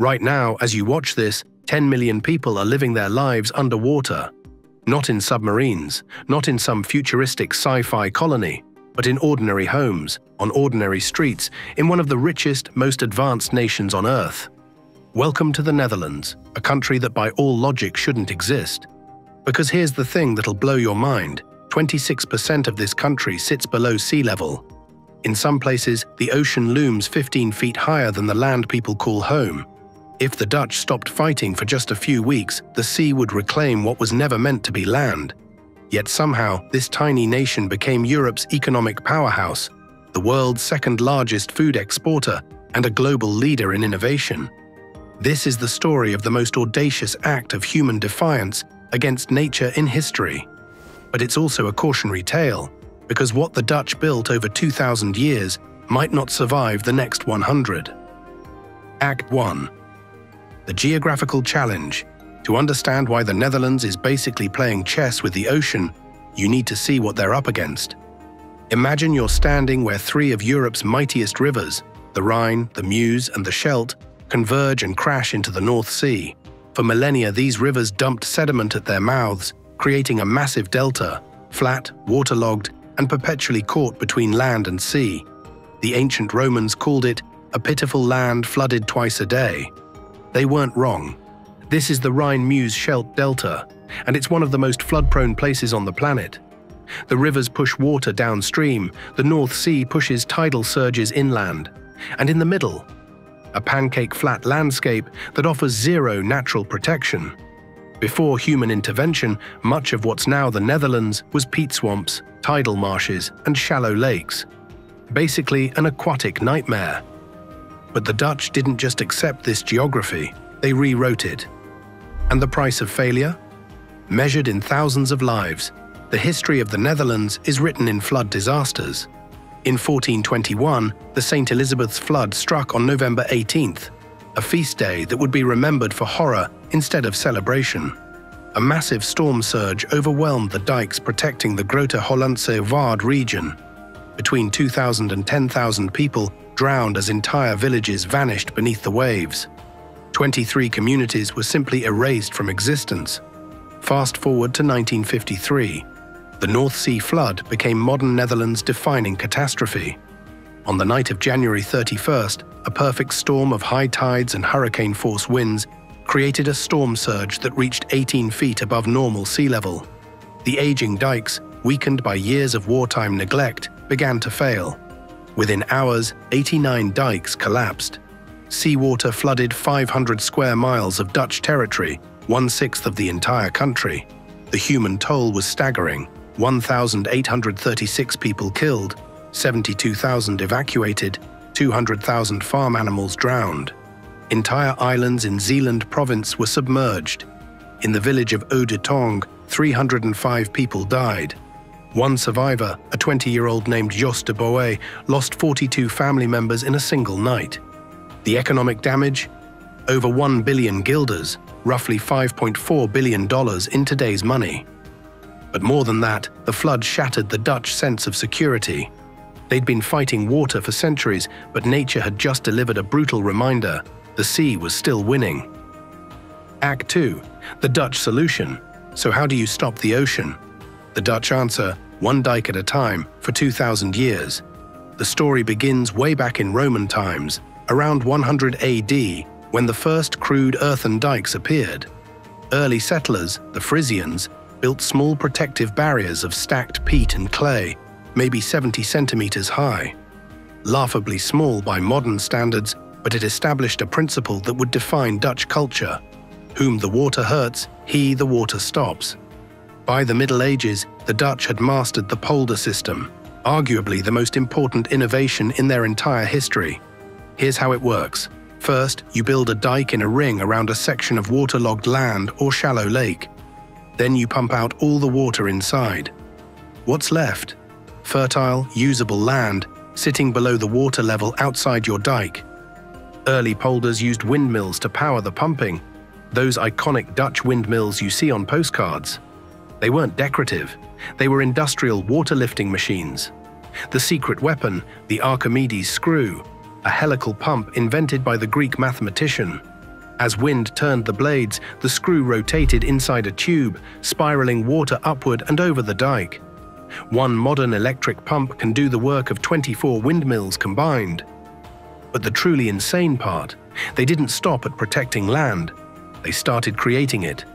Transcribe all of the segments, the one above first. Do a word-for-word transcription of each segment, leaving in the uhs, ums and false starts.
Right now, as you watch this, ten million people are living their lives underwater. Not in submarines, not in some futuristic sci-fi colony, but in ordinary homes, on ordinary streets, in one of the richest, most advanced nations on Earth. Welcome to the Netherlands, a country that by all logic shouldn't exist. Because here's the thing that'll blow your mind, twenty-six percent of this country sits below sea level. In some places, the ocean looms fifteen feet higher than the land people call home. If the Dutch stopped fighting for just a few weeks, the sea would reclaim what was never meant to be land. Yet somehow, this tiny nation became Europe's economic powerhouse, the world's second largest food exporter, and a global leader in innovation. This is the story of the most audacious act of human defiance against nature in history. But it's also a cautionary tale, because what the Dutch built over two thousand years might not survive the next one hundred. Act one. The geographical challenge. To understand why the Netherlands is basically playing chess with the ocean, you need to see what they're up against. Imagine you're standing where three of Europe's mightiest rivers, the Rhine, the Meuse, and the Scheldt, converge and crash into the North Sea. For millennia, these rivers dumped sediment at their mouths, creating a massive delta, flat, waterlogged, and perpetually caught between land and sea. The ancient Romans called it a pitiful land flooded twice a day. They weren't wrong. This is the Rhine-Meuse-Scheldt Delta, and it's one of the most flood-prone places on the planet. The rivers push water downstream, the North Sea pushes tidal surges inland, and in the middle, a pancake-flat landscape that offers zero natural protection. Before human intervention, much of what's now the Netherlands was peat swamps, tidal marshes, and shallow lakes. Basically, an aquatic nightmare. But the Dutch didn't just accept this geography, they rewrote it. And the price of failure? Measured in thousands of lives, the history of the Netherlands is written in flood disasters. In fourteen twenty-one, the Saint Elizabeth's Flood struck on November eighteenth, a feast day that would be remembered for horror instead of celebration. A massive storm surge overwhelmed the dikes protecting the Grote Hollandse Vaard region. Between two thousand and ten thousand people drowned as entire villages vanished beneath the waves. twenty-three communities were simply erased from existence. Fast forward to nineteen fifty-three. The North Sea flood became modern Netherlands' defining catastrophe. On the night of January thirty-first, a perfect storm of high tides and hurricane-force winds created a storm surge that reached eighteen feet above normal sea level. The aging dikes, weakened by years of wartime neglect, began to fail. Within hours, eighty-nine dikes collapsed. Seawater flooded five hundred square miles of Dutch territory, one-sixth of the entire country. The human toll was staggering, one thousand eight hundred thirty-six people killed, seventy-two thousand evacuated, two hundred thousand farm animals drowned. Entire islands in Zeeland province were submerged. In the village of Oude-Tonge, three hundred five people died. One survivor, a twenty-year-old named Jos de Boe, lost forty-two family members in a single night. The economic damage? Over one billion guilders, roughly five point four billion dollars in today's money. But more than that, the flood shattered the Dutch sense of security. They'd been fighting water for centuries, but nature had just delivered a brutal reminder: the sea was still winning. Act two. The Dutch solution. So how do you stop the ocean? The Dutch answer: one dike at a time, for two thousand years. The story begins way back in Roman times, around one hundred A D, when the first crude earthen dikes appeared. Early settlers, the Frisians, built small protective barriers of stacked peat and clay, maybe seventy centimeters high. Laughably small by modern standards, but it established a principle that would define Dutch culture: whom the water hurts, he the water stops. By the Middle Ages, the Dutch had mastered the polder system, arguably the most important innovation in their entire history. Here's how it works. First, you build a dike in a ring around a section of waterlogged land or shallow lake. Then you pump out all the water inside. What's left? Fertile, usable land, sitting below the water level outside your dike. Early polders used windmills to power the pumping, those iconic Dutch windmills you see on postcards. They weren't decorative, they were industrial water-lifting machines. The secret weapon, the Archimedes screw, a helical pump invented by the Greek mathematician. As wind turned the blades, the screw rotated inside a tube, spiraling water upward and over the dike. One modern electric pump can do the work of twenty-four windmills combined. But the truly insane part, they didn't stop at protecting land. They started creating it.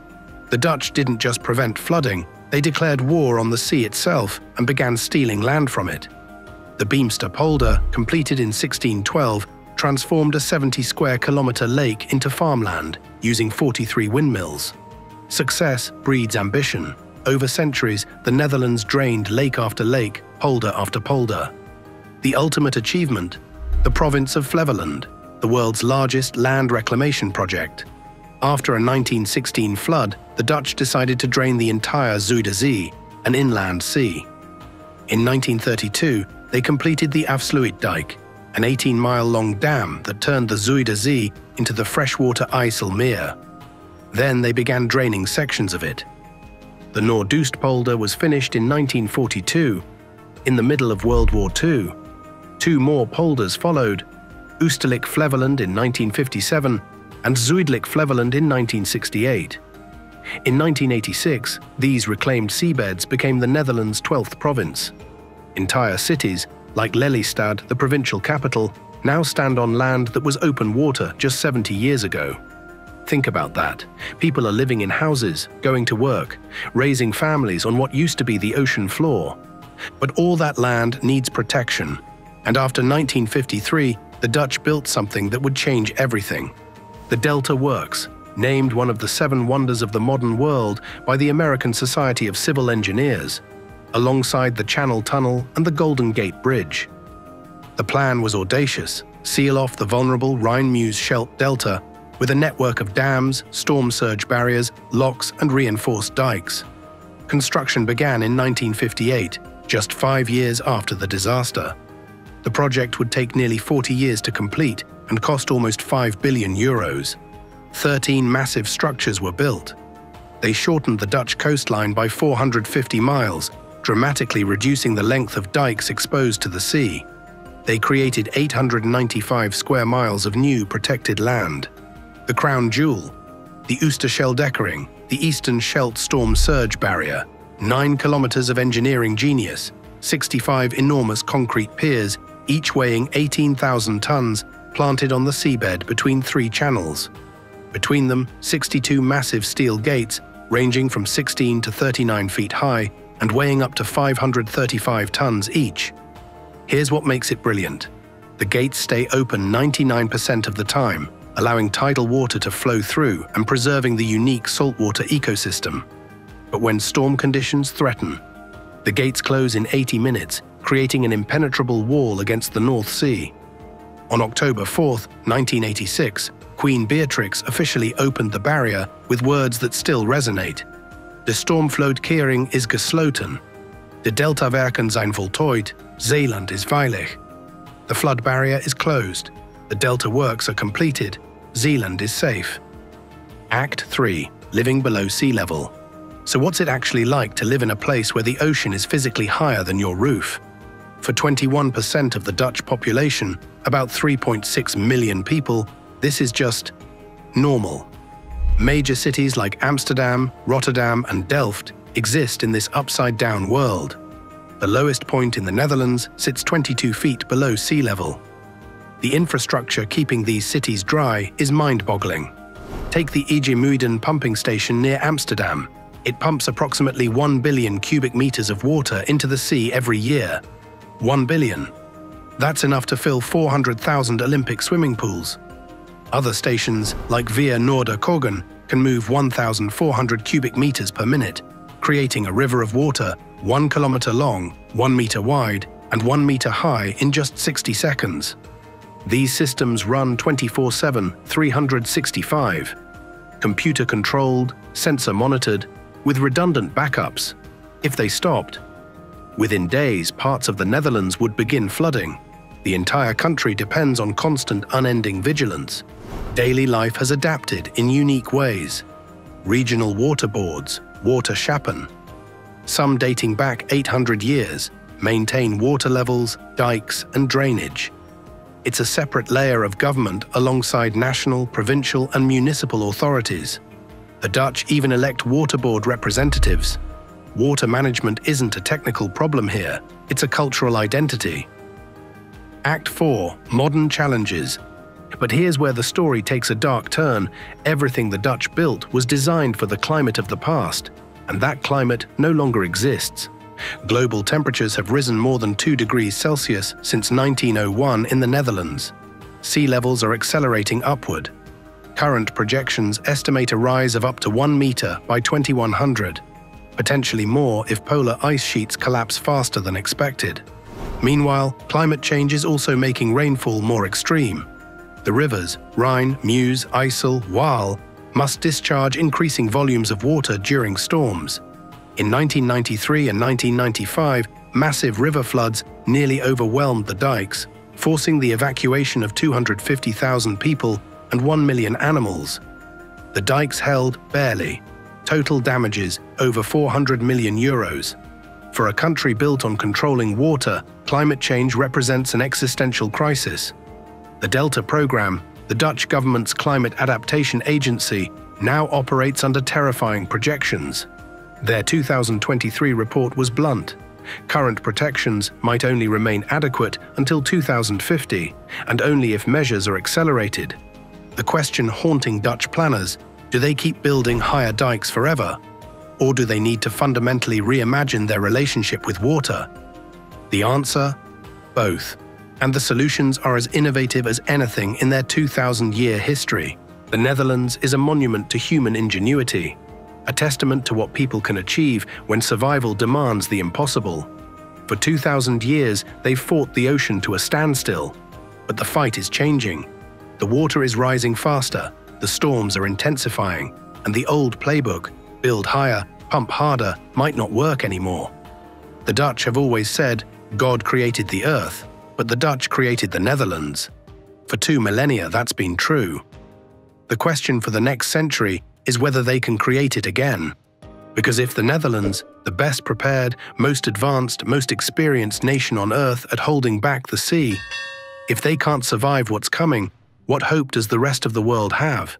The Dutch didn't just prevent flooding, they declared war on the sea itself and began stealing land from it. The Beemster Polder, completed in sixteen twelve, transformed a seventy square kilometre lake into farmland, using forty-three windmills. Success breeds ambition. Over centuries, the Netherlands drained lake after lake, polder after polder. The ultimate achievement? The province of Flevoland, the world's largest land reclamation project. After a nineteen sixteen flood, the Dutch decided to drain the entire Zuiderzee, an inland sea. In nineteen thirty-two, they completed the Afsluitdijk, an eighteen mile long dam that turned the Zuiderzee into the freshwater IJsselmeer. Then they began draining sections of it. The Noordoostpolder was finished in nineteen forty-two, in the middle of World War Two. Two more polders followed, Oostelijk Flevoland in nineteen fifty-seven and Zuidelijk Flevoland in nineteen sixty-eight. In nineteen eighty-six, these reclaimed seabeds became the Netherlands' twelfth province. Entire cities, like Lelystad, the provincial capital, now stand on land that was open water just seventy years ago. Think about that. People are living in houses, going to work, raising families on what used to be the ocean floor. But all that land needs protection. And after nineteen fifty-three, the Dutch built something that would change everything. The Delta Works, named one of the seven wonders of the modern world by the American Society of Civil Engineers, alongside the Channel Tunnel and the Golden Gate Bridge. The plan was audacious: seal off the vulnerable Rhine-Meuse Scheldt delta with a network of dams, storm surge barriers, locks and reinforced dikes. Construction began in nineteen fifty-eight, just five years after the disaster. The project would take nearly forty years to complete and cost almost five billion euros. thirteen massive structures were built. They shortened the Dutch coastline by four hundred fifty miles, dramatically reducing the length of dikes exposed to the sea. They created eight hundred ninety-five square miles of new protected land. The crown jewel, the Oosterscheldekering, the Eastern Scheldt Storm Surge Barrier, nine kilometers of engineering genius, sixty-five enormous concrete piers, each weighing eighteen thousand tons, planted on the seabed between three channels. Between them, sixty-two massive steel gates, ranging from sixteen to thirty-nine feet high, and weighing up to five hundred thirty-five tons each. Here's what makes it brilliant. The gates stay open ninety-nine percent of the time, allowing tidal water to flow through and preserving the unique saltwater ecosystem. But when storm conditions threaten, the gates close in eighty minutes, creating an impenetrable wall against the North Sea. On October fourth, nineteen eighty-six, Queen Beatrix officially opened the barrier with words that still resonate. De Stormvloedkering is gesloten. De Deltawerken zijn voltooid. Zeeland is veilig. The flood barrier is closed. The Delta Works are completed. Zeeland is safe. Act three. Living below sea level. So what's it actually like to live in a place where the ocean is physically higher than your roof? For twenty-one percent of the Dutch population, about three point six million people, this is just normal. Major cities like Amsterdam, Rotterdam and Delft exist in this upside-down world. The lowest point in the Netherlands sits twenty-two feet below sea level. The infrastructure keeping these cities dry is mind-boggling. Take the IJmuiden pumping station near Amsterdam. It pumps approximately one billion cubic meters of water into the sea every year. one billion. That's enough to fill four hundred thousand Olympic swimming pools. Other stations, like Via Norda Korgen, can move one thousand four hundred cubic meters per minute, creating a river of water one kilometer long, one meter wide, and one meter high in just sixty seconds. These systems run twenty-four seven, three sixty-five, computer-controlled, sensor-monitored, with redundant backups. If they stopped, within days, parts of the Netherlands would begin flooding. The entire country depends on constant, unending vigilance. Daily life has adapted in unique ways. Regional water boards, water schappen, some dating back eight hundred years, maintain water levels, dikes and drainage. It's a separate layer of government alongside national, provincial and municipal authorities. The Dutch even elect waterboard representatives. Water management isn't a technical problem here, it's a cultural identity. Act four, modern challenges. But here's where the story takes a dark turn. Everything the Dutch built was designed for the climate of the past, and that climate no longer exists. Global temperatures have risen more than two degrees Celsius since nineteen oh one in the Netherlands. Sea levels are accelerating upward. Current projections estimate a rise of up to one meter by twenty-one hundred, potentially more if polar ice sheets collapse faster than expected. Meanwhile, climate change is also making rainfall more extreme. The rivers Rhine, Meuse, IJssel, Waal must discharge increasing volumes of water during storms. In nineteen ninety-three and nineteen ninety-five, massive river floods nearly overwhelmed the dikes, forcing the evacuation of two hundred fifty thousand people and one million animals. The dikes held barely. Total damages over four hundred million euros. For a country built on controlling water, climate change represents an existential crisis. The Delta Programme, the Dutch government's climate adaptation agency, now operates under terrifying projections. Their two thousand twenty-three report was blunt. Current protections might only remain adequate until two thousand fifty, and only if measures are accelerated. The question haunting Dutch planners, do they keep building higher dikes forever? Or do they need to fundamentally reimagine their relationship with water? The answer? Both. And the solutions are as innovative as anything in their two thousand year history. The Netherlands is a monument to human ingenuity, a testament to what people can achieve when survival demands the impossible. For two thousand years, they've fought the ocean to a standstill. But the fight is changing. The water is rising faster, the storms are intensifying, and the old playbook, build higher, pump harder, might not work anymore. The Dutch have always said, God created the earth. But the Dutch created the Netherlands. For two millennia, that's been true. The question for the next century is whether they can create it again. Because if the Netherlands, the best prepared, most advanced, most experienced nation on earth at holding back the sea, if they can't survive what's coming, what hope does the rest of the world have?